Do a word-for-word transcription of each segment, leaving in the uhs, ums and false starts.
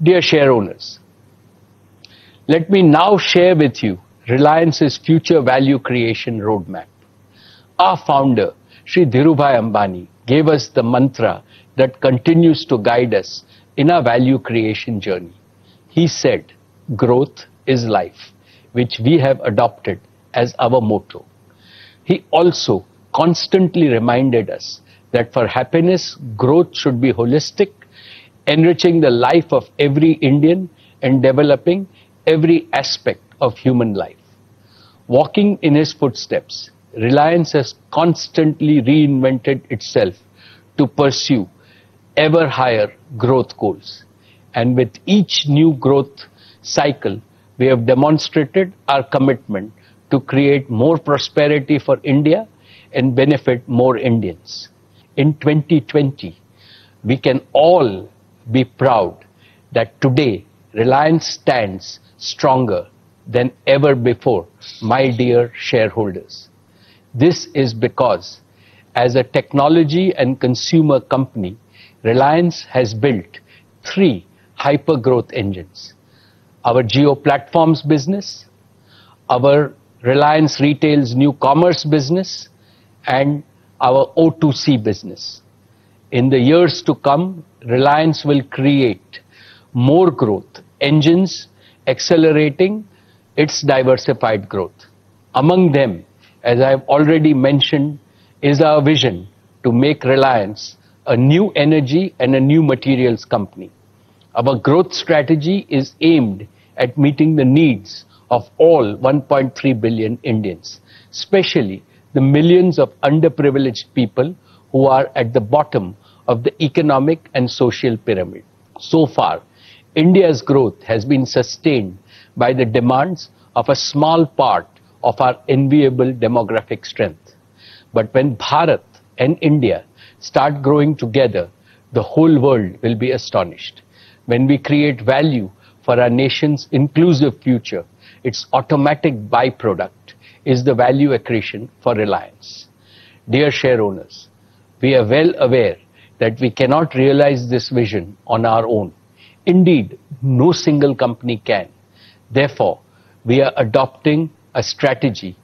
Dear share owners, let me now share with you Reliance's future value creation roadmap. Our founder, Shri Dhirubhai Ambani, gave us the mantra that continues to guide us in our value creation journey. He said, growth is life, which we have adopted as our motto. He also constantly reminded us that for happiness, growth should be holistic, enriching the life of every Indian and developing every aspect of human life. Walking in his footsteps, Reliance has constantly reinvented itself to pursue ever higher growth goals. And with each new growth cycle, we have demonstrated our commitment to create more prosperity for India and benefit more Indians. In twenty twenty, we can all be proud that today Reliance stands stronger than ever before, my dear shareholders. This is because as a technology and consumer company, Reliance has built three hyper growth engines: our Jio platforms business, our Reliance Retail's new commerce business, and our O two C business. In the years to come, Reliance will create more growth engines, accelerating its diversified growth. Among them, as I have already mentioned, is our vision to make Reliance a new energy and a new materials company. Our growth strategy is aimed at meeting the needs of all one point three billion Indians, especially the millions of underprivileged people who are at the bottom of the economic and social pyramid. So far, India's growth has been sustained by the demands of a small part of our enviable demographic strength. But when Bharat and India start growing together, the whole world will be astonished. When we create value for our nation's inclusive future, its automatic byproduct is the value accretion for Reliance. Dear share owners, we are well aware that we cannot realize this vision on our own. Indeed, no single company can. Therefore, we are adopting a strategy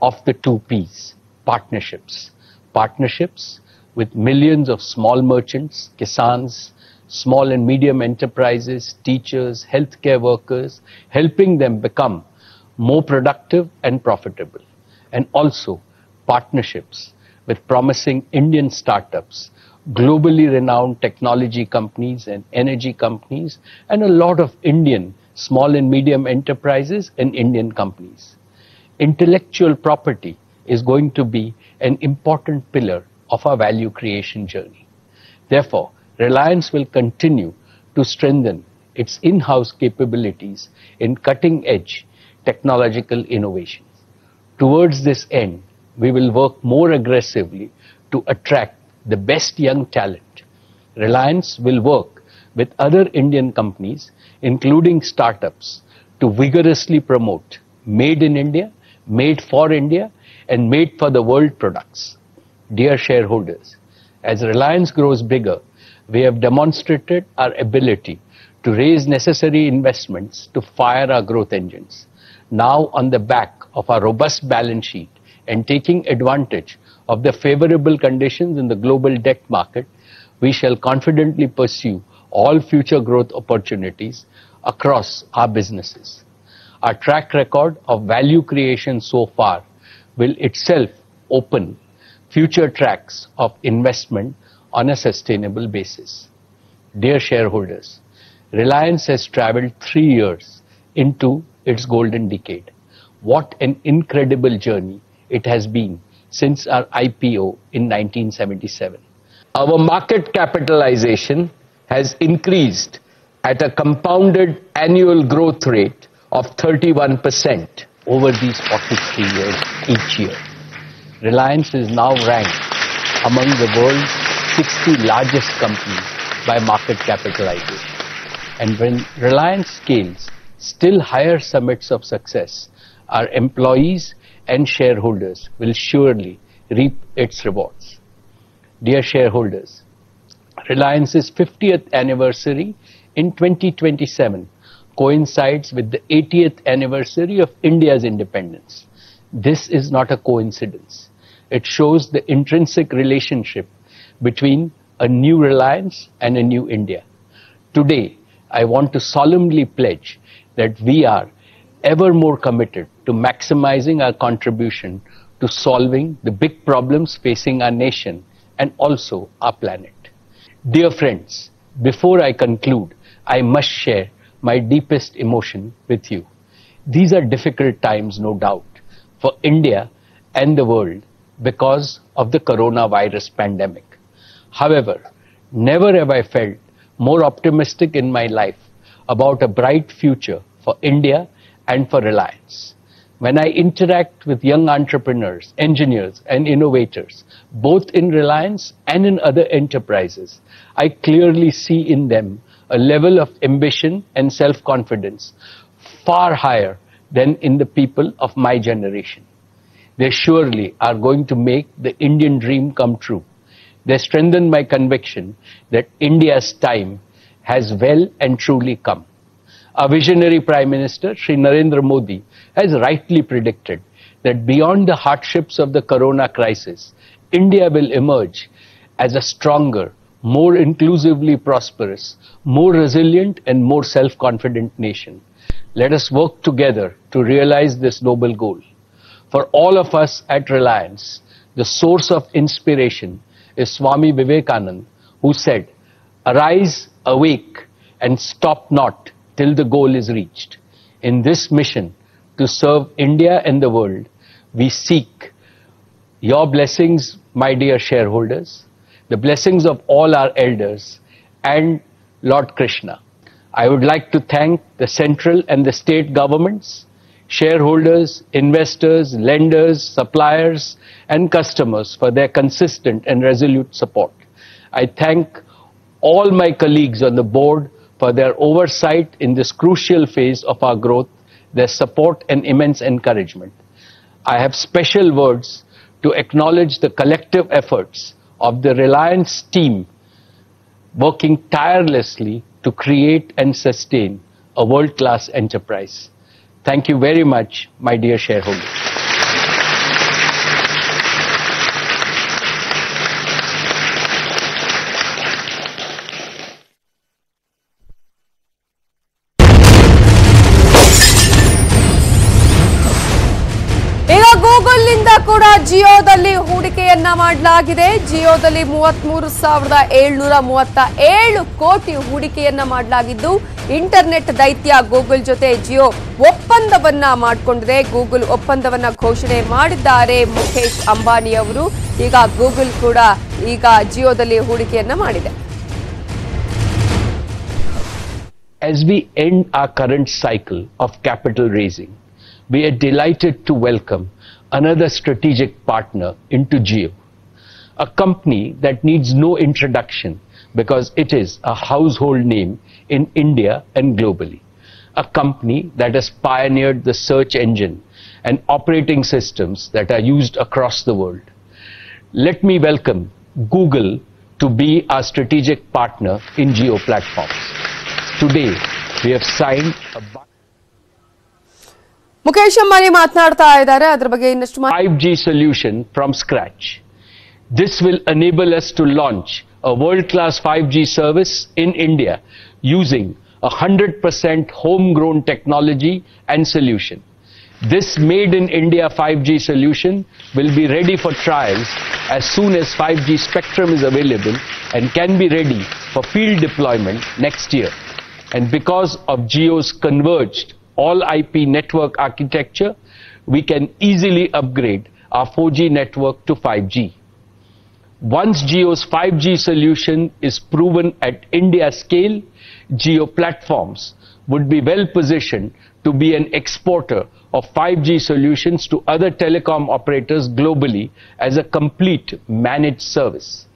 of the two P's, partnerships. Partnerships with millions of small merchants, kisans, small and medium enterprises, teachers, healthcare workers, helping them become more productive and profitable. And also partnerships with promising Indian startups, globally renowned technology companies and energy companies, and a lot of Indian small and medium enterprises and Indian companies. Intellectual property is going to be an important pillar of our value creation journey. Therefore, Reliance will continue to strengthen its in-house capabilities in cutting-edge technological innovation. Towards this end, we will work more aggressively to attract the best young talent. Reliance will work with other Indian companies, including startups, to vigorously promote made in India, made for India, and made for the world products. Dear shareholders, as Reliance grows bigger, we have demonstrated our ability to raise necessary investments to fire our growth engines. Now, on the back of our robust balance sheet and taking advantage of the favorable conditions in the global debt market, we shall confidently pursue all future growth opportunities across our businesses. Our track record of value creation so far will itself open future tracks of investment on a sustainable basis. Dear shareholders, Reliance has traveled three years into its golden decade. What an incredible journey it has been since our I P O in nineteen seventy-seven. Our market capitalization has increased at a compounded annual growth rate of thirty-one percent over these forty-three years each year. Reliance is now ranked among the world's sixty largest companies by market capitalization. And when Reliance scales, still higher summits of success, our employees and shareholders will surely reap its rewards. Dear shareholders, Reliance's fiftieth anniversary in twenty twenty-seven coincides with the eightieth anniversary of India's independence. This is not a coincidence. It shows the intrinsic relationship between a new Reliance and a new India. Today, I want to solemnly pledge that we are ever more committed to maximizing our contribution to solving the big problems facing our nation and also our planet. Dear friends, before I conclude, I must share my deepest emotion with you. These are difficult times, no doubt, for India and the world because of the coronavirus pandemic. However, never have I felt more optimistic in my life about a bright future for India and for Reliance. When I interact with young entrepreneurs, engineers and innovators, both in Reliance and in other enterprises, I clearly see in them a level of ambition and self-confidence far higher than in the people of my generation. They surely are going to make the Indian dream come true. They strengthen my conviction that India's time has well and truly come. Our visionary Prime Minister, Shri Narendra Modi, has rightly predicted that beyond the hardships of the corona crisis, India will emerge as a stronger, more inclusively prosperous, more resilient and more self-confident nation. Let us work together to realize this noble goal. For all of us at Reliance, the source of inspiration is Swami Vivekananda, who said, "Arise, awake, and stop not till the goal is reached." In this mission to serve India and the world, we seek your blessings, my dear shareholders, the blessings of all our elders, and Lord Krishna. I would like to thank the central and the state governments, shareholders, investors, lenders, suppliers, and customers for their consistent and resolute support. I thank all my colleagues on the board for their oversight in this crucial phase of our growth, their support and immense encouragement. I have special words to acknowledge the collective efforts of the Reliance team working tirelessly to create and sustain a world-class enterprise. Thank you very much, my dear shareholders. Google linda kuda Jio dalli hoodekeyanna madalagide. Jio dalli thirty-three thousand seven hundred thirty-seven ಕೋಟಿ ಹೂಡಿಕೆಯನ್ನ ಮಾಡಲಾಗಿದ್ದು internet ದೈತ್ಯ Google ಜೊತೆ ಜಿಯೋ ಒಪ್ಪಂದವನ್ನ ಮಾಡಿಕೊಂಡಿದೆ. Google ಒಪ್ಪಂದವನ್ನ ಘೋಷಣೆ ಮಾಡಿದ್ದಾರೆ ಮುಕೇಶ್ ಅಂಬಾನಿ ಅವರು. ಈಗ ಗೂಗಲ್ ಕೂಡ ಈಗ ಜಿಯೋದಲ್ಲಿ ಹೂಡಿಕೆಯನ್ನ ಮಾಡಿದೆ. As we end our current cycle of capital raising, we are delighted to welcome another strategic partner into Jio, a company that needs no introduction because it is a household name in India and globally. A company that has pioneered the search engine and operating systems that are used across the world. Let me welcome Google to be our strategic partner in Jio platforms. Today, we have signed a... Mukesh Ambani matnaadta idare adra bage innestu five G solution from scratch. This will enable us to launch a world-class five G service in India using one hundred percent homegrown technology and solution. This made in India five G solution will be ready for trials as soon as five G spectrum is available and can be ready for field deployment next year. And because of Jio's converged all I P network architecture, we can easily upgrade our four G network to five G. Once Jio's five G solution is proven at India scale, Jio platforms would be well positioned to be an exporter of five G solutions to other telecom operators globally as a complete managed service.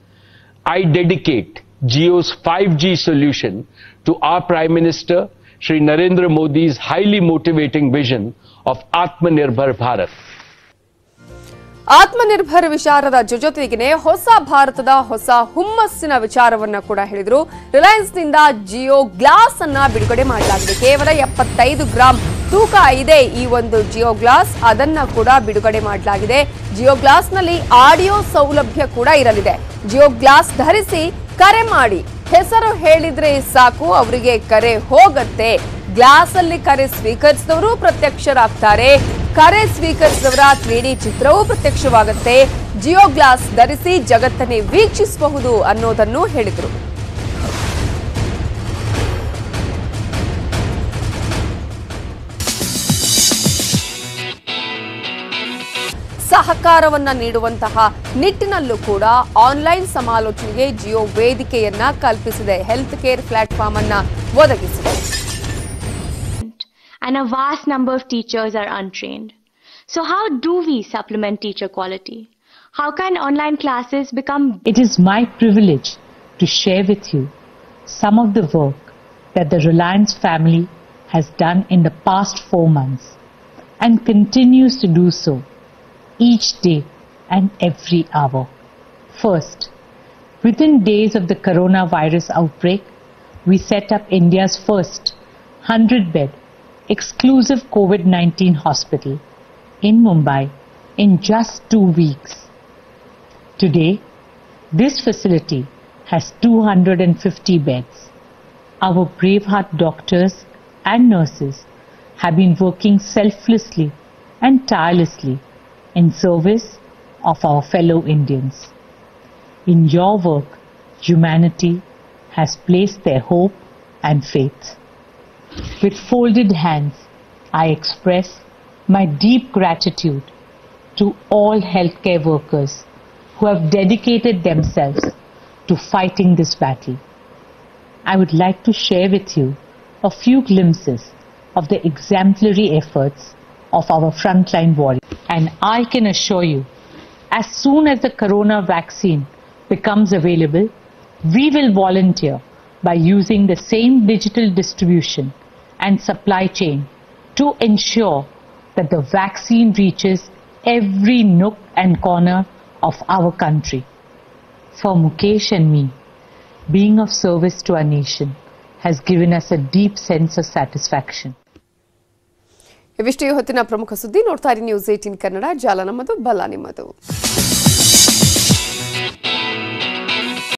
I dedicate Jio's five G solution to our Prime Minister, Shri Narendra Modi's highly motivating vision of Atmanir Bharat. Atmanirbhar ವಿಚಾರದ ಜೊತೆಗೆ ಹೊಸ ಭಾರತದ ಹೊಸ ಹುಮ್ಮಸ್ಸಿನ ವಿಚಾರವನ್ನ ಕೂಡ ಹೇಳಿದರು. ರಿಲಯನ್ಸ್ ನಿಂದ Jio glass ಅನ್ನ ಬಿಡುಗಡೆ ಮಾಡಲಾಗಿದೆ. ಕೇವಲ ಎಪ್ಪತ್ತೈದು ಗ್ರಾಂ ತೂಕ ಇದೆ ಈ ಒಂದು ಜಿಯೋ ಗ್ಲಾಸ್, ಅದನ್ನ ಕೂಡ ಬಿಡುಗಡೆ ಮಾಡಲಾಗಿದೆ. ಜಿಯೋ ಗ್ಲಾಸ್ ನಲ್ಲಿ ಆಡಿಯೋ ಸೌಲಭ್ಯ ಕೂಡ ಇರಲಿದೆ. ಜಿಯೋ ಗ್ಲಾಸ್ ಧರಿಸಿ ಕರೆ ಮಾಡಿ, ಹೆಸರು ಹೇಳಿದ್ರೆ ಸಾಕು, ಅವರಿಗೆ ಕರೆ ಹೋಗುತ್ತೆ. ಗ್ಲಾಸ್ ಅಲ್ಲಿ ಕರೆ ಸ್ವೀಕರಿಸಿದವರು ಪ್ರತ್ಯಕ್ಷರಾಗ್ತಾರೆ, ಕರೆ ಸ್ವೀಕರಿಸಿದವರ ತ್ರೀ ಡಿ ಚಿತ್ರವೂ ಪ್ರತ್ಯಕ್ಷವಾಗುತ್ತೆ. ಜಿಯೋ ಗ್ಲಾಸ್ ಧರಿಸಿ ಜಗತ್ತನ್ನೇ ವೀಕ್ಷಿಸಬಹುದು ಅನ್ನೋದನ್ನು ಹೇಳಿದರು. ಸಹಕಾರವನ್ನ ನೀಡುವಂತಹ ನಿಟ್ಟಿನಲ್ಲೂ ಕೂಡ ಆನ್ಲೈನ್ ಸಮಾಲೋಚನೆಗೆ ಜಿಯೋ ವೇದಿಕೆಯನ್ನ ಕಲ್ಪಿಸಿದೆ, ಹೆಲ್ತ್ ಕೇರ್ ಪ್ಲಾಟ್ಫಾರ್ಮ್ ಅನ್ನ ಒದಗಿಸಿದೆ. And a vast number of teachers are untrained. So how do we supplement teacher quality? How can online classes become... It is my privilege to share with you some of the work that the Reliance family has done in the past four months and continues to do so each day and every hour. First, within days of the coronavirus outbreak, we set up India's first hundred-bed exclusive COVID nineteen hospital in Mumbai in just two weeks. Today, this facility has two hundred fifty beds. Our braveheart doctors and nurses have been working selflessly and tirelessly in service of our fellow Indians. In your work, humanity has placed their hope and faith. With folded hands, I express my deep gratitude to all healthcare workers who have dedicated themselves to fighting this battle. I would like to share with you a few glimpses of the exemplary efforts of our frontline warriors. And I can assure you, as soon as the corona vaccine becomes available, we will volunteer by using the same digital distribution and supply chain to ensure that the vaccine reaches every nook and corner of our country. For Mukesh and me, being of service to our nation has given us a deep sense of satisfaction. ಇವಿಷ್ಟು ಹೊತ್ತಿನ ಪ್ರಮುಖ ಸುದ್ದಿ ನೋಡ್ತಾ ಇರಿ news eighteen Kannada ಜಾಲ ನಮ್ಮದು ಬಲ ನಿಮ್ಮದು.